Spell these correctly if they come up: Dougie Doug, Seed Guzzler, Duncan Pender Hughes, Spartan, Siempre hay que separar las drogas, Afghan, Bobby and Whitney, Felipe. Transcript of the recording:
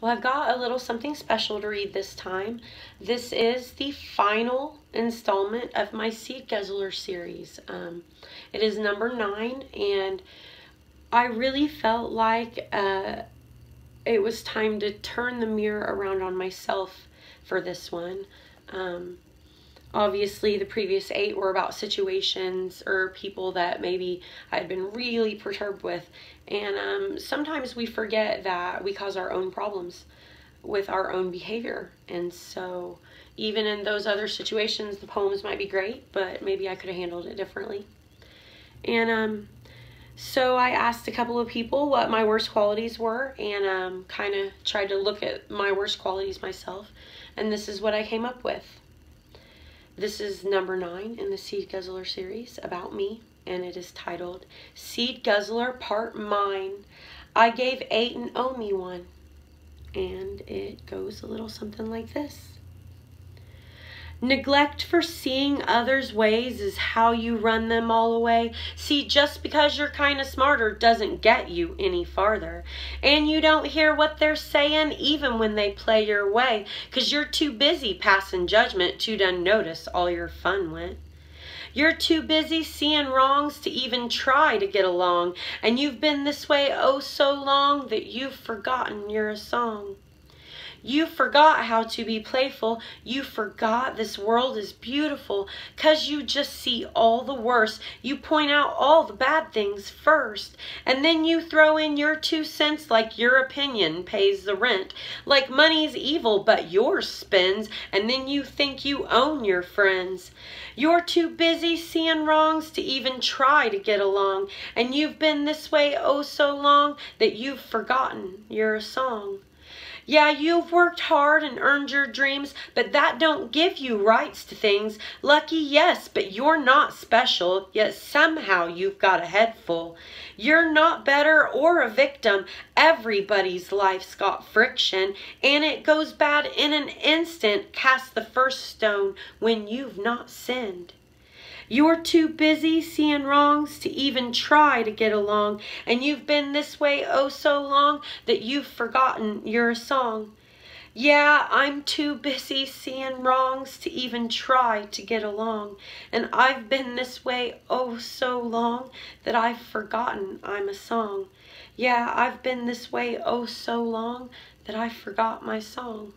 Well, I've got a little something special to read this time. This is the final installment of my Seed Guzzler series. It is number 9, and I really felt like it was time to turn the mirror around on myself for this one. Obviously, the previous 8 were about situations or people that maybe I'd been really perturbed with. And sometimes we forget that we cause our own problems with our own behavior. And so even in those other situations, the poems might be great, but maybe I could have handled it differently. And so I asked a couple of people what my worst qualities were, and kind of tried to look at my worst qualities myself. And this is what I came up with. This is number 9 in the Seed Guzzler series about me, and it is titled Seed Guzzler Part Mine. I gave 8 and owe me 1. And it goes a little something like this. Neglect for seeing others' ways is how you run them all away. See, just because you're kind of smarter doesn't get you any farther. And you don't hear what they're saying even when they play your way, 'cause you're too busy passing judgment to done notice all your fun went. You're too busy seeing wrongs to even try to get along. And you've been this way oh so long that you've forgotten you're a song. You forgot how to be playful. You forgot this world is beautiful, 'cause you just see all the worst. You point out all the bad things first, and then you throw in your 2 cents like your opinion pays the rent, like money's evil but yours spends, and then you think you own your friends. You're too busy seeing wrongs to even try to get along, and you've been this way oh so long that you've forgotten you're a song. Yeah, you've worked hard and earned your dreams, but that don't give you rights to things. Lucky, yes, but you're not special, yet somehow you've got a head full. You're not better or a victim. Everybody's life's got friction, and it goes bad in an instant. Cast the first stone when you've not sinned. You're too busy seeing wrongs to even try to get along, and you've been this way oh so long that you've forgotten you're a song. Yeah, I'm too busy seeing wrongs to even try to get along, and I've been this way oh so long that I've forgotten I'm a song. Yeah, I've been this way oh so long that I forgot my song.